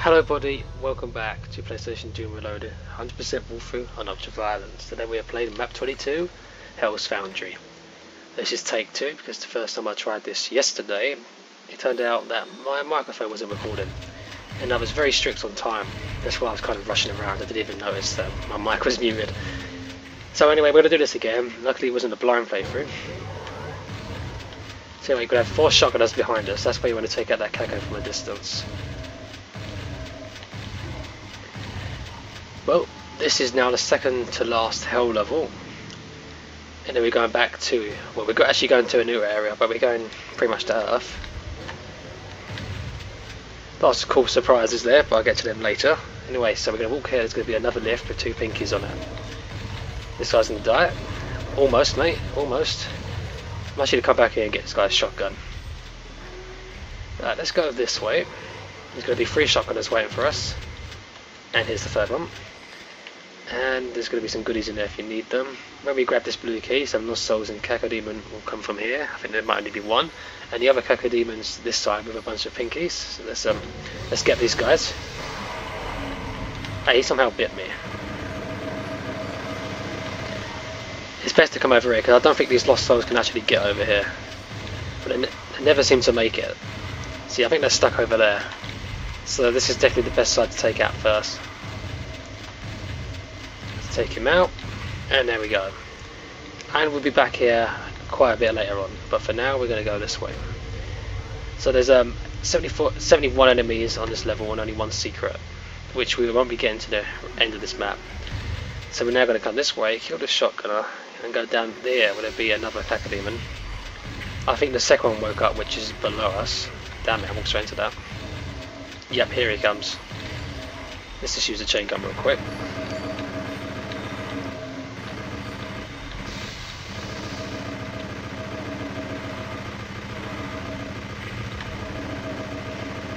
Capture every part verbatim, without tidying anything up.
Hello everybody, welcome back to PlayStation Doom Reloaded, one hundred percent Wolfhue on Octavia Island. Today we are playing map twenty-two, Hell's Foundry. This is take two because the first time I tried this yesterday, it turned out that my microphone wasn't recording. And I was very strict on time, that's why I was kind of rushing around, I didn't even notice that my mic was muted. So anyway, we're going to do this again, luckily it wasn't a blind playthrough. So anyway, we're going to have four shotgunners behind us, that's why you want to take out that Kako from a distance. Well, this is now the second to last hell level, and then we're going back to, well, we're actually going to a new area, but we're going pretty much to Earth. Lots of cool surprises there, but I'll get to them later. Anyway, so we're going to walk here, there's going to be another lift with two pinkies on it. This guy's going to die. Almost, mate, almost. I'm actually going to come back here and get this guy's shotgun. Alright, let's go this way. There's going to be three shotgunners waiting for us. And here's the third one. And there's going to be some goodies in there if you need them. When we grab this blue key, some Lost Souls and Kako Demon will come from here. I think there might only be one. And the other Kako Demon's this side with a bunch of pinkies. So let's, um, let's get these guys. Hey, he somehow bit me. It's best to come over here because I don't think these Lost Souls can actually get over here. But they, ne they never seem to make it. See, I think they're stuck over there. So this is definitely the best side to take out first. Take him out, and there we go. And we'll be back here quite a bit later on, but for now we're going to go this way. So there's um seventy-four, seventy-one enemies on this level and only one secret, which we won't be getting to the end of this map. So we're now going to come this way, kill this shotgunner, and go down there where there'll be another Kako Demon. I think the second one woke up, which is below us. Damn it, I walked straight into that. Yep, here he comes. Let's just use the chain gun real quick.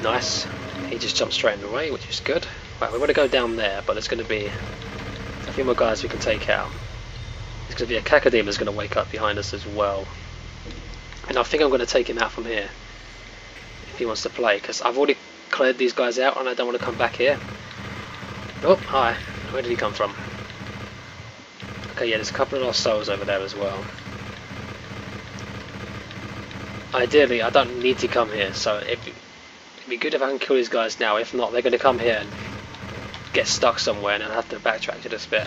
Nice. He just jumped straight in the way, which is good. Right, we want to go down there, but there's going to be a few more guys we can take out. There's going to be a Kako Demon that's going to wake up behind us as well. And I think I'm going to take him out from here. If he wants to play, because I've already cleared these guys out and I don't want to come back here. Oh, hi. Where did he come from? Okay, yeah, there's a couple of Lost Souls over there as well. Ideally, I don't need to come here, so if... it'd be good if I can kill these guys now, if not they're going to come here and get stuck somewhere and I'll have to backtrack to this bit.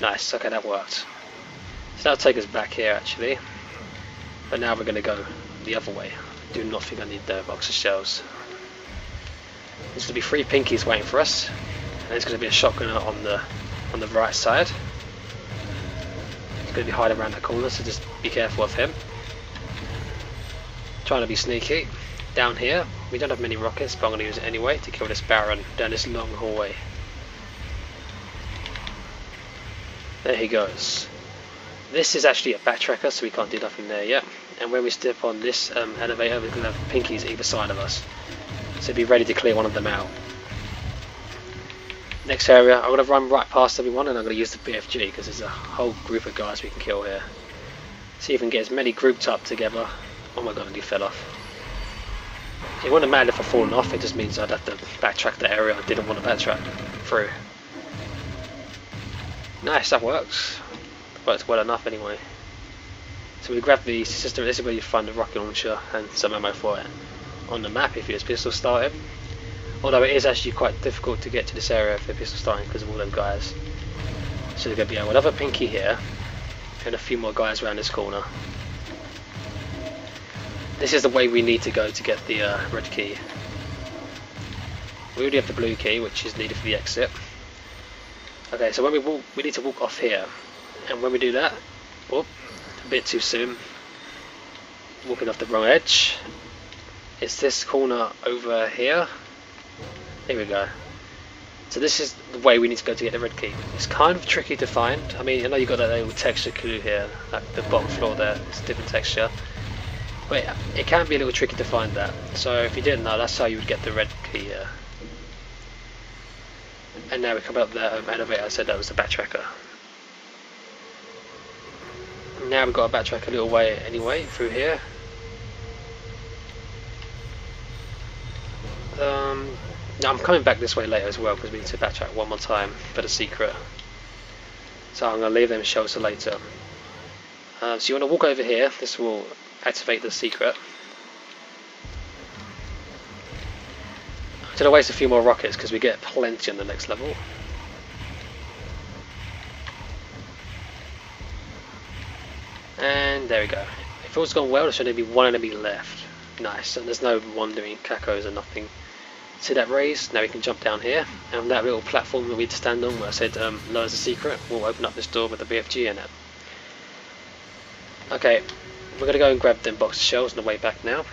Nice, okay, that worked. So that'll take us back here actually. But now we're going to go the other way. I do not think I need the box of shells. There's going to be three pinkies waiting for us. And there's going to be a shotgunner on the, on the right side. He's going to be hiding around the corner, so just be careful of him. Trying to be sneaky. Down here, we don't have many rockets, but I'm going to use it anyway to kill this Baron down this long hallway. There he goes. This is actually a backtracker, so we can't do nothing there yet. And when we step on this um, elevator, we're going to have pinkies either side of us. So be ready to clear one of them out. Next area, I'm going to run right past everyone and I'm going to use the B F G, because there's a whole group of guys we can kill here. See if we can get as many grouped up together. Oh my god, and he fell off. It wouldn't matter if I'd fallen off, it just means I'd have to backtrack the area I didn't want to backtrack through. Nice, that works. Works well enough anyway. So we grab the system, this is where you find the rocket launcher and some ammo for it. On the map if you use pistol starting. Although it is actually quite difficult to get to this area if you're pistol starting because of all them guys. So we're going to be able to have a pinky here and a few more guys around this corner. This is the way we need to go to get the uh, red key. We already have the blue key, which is needed for the exit. Okay, so when we walk, we need to walk off here, and when we do that, oh, a bit too soon, walking off the wrong edge. It's this corner over here. Here we go. So this is the way we need to go to get the red key. It's kind of tricky to find. I mean, I know you've got that little texture clue here, like the bottom floor there. It's a different texture. But it can be a little tricky to find that, so if you didn't know, that's how you would get the red key here. And now we come up there, um, elevator, I said that was the backtracker. Now we've got to backtrack a little way anyway, through here. Um, now I'm coming back this way later as well because we need to backtrack one more time for the secret. So I'm going to leave them shells for later. Uh, so you want to walk over here. This will activate the secret. I'm going to waste a few more rockets because we get plenty on the next level. And there we go. If all's gone well, there should only be one enemy left. Nice, and there's no wandering cacos or nothing. See that raise? Now we can jump down here, and that little platform that we'd stand on where I said um, lowers the secret, we'll open up this door with the B F G in it. Okay, we're going to go and grab them box of shells on the way back now.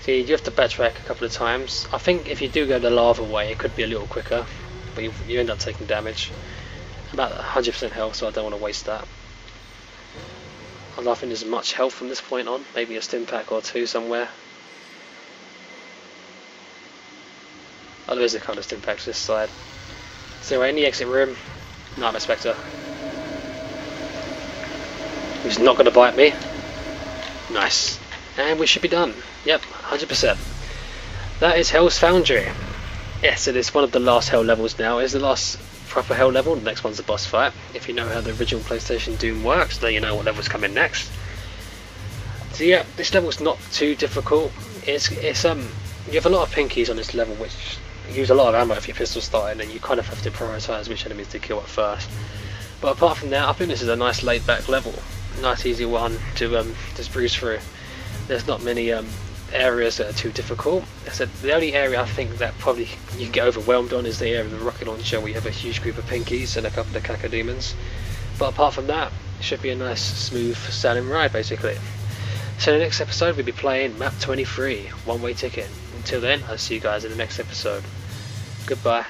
See, you have to backtrack a couple of times. I think if you do go the lava way, it could be a little quicker, but you, you end up taking damage. About one hundred percent health, so I don't want to waste that. I'm not having as much health from this point on, maybe a stim pack or two somewhere. Oh, there is a couple of stim packs this side. So anyway, in the exit room, Nightmare Spectre. He's not going to bite me. Nice. And we should be done. Yep, one hundred percent. That is Hell's Foundry. Yes, it is one of the last Hell levels now. It is the last proper Hell level. The next one's a boss fight. If you know how the original PlayStation Doom works, then you know what level's coming next. So yeah, this level's not too difficult. It's it's um you have a lot of pinkies on this level, which use a lot of ammo if your pistol's starting, and you kind of have to prioritise which enemies to kill at first. But apart from that, I think this is a nice laid back level, nice easy one to um just breeze through. There's not many um areas that are too difficult. So the only area I think that probably you can get overwhelmed on is the area of the rocket launcher, where you have a huge group of pinkies and a couple of caco demons. But apart from that, it should be a nice smooth sailing ride basically. So in the next episode we'll be playing map twenty-three, One-Way Ticket. Until then, I'll see you guys in the next episode. Goodbye.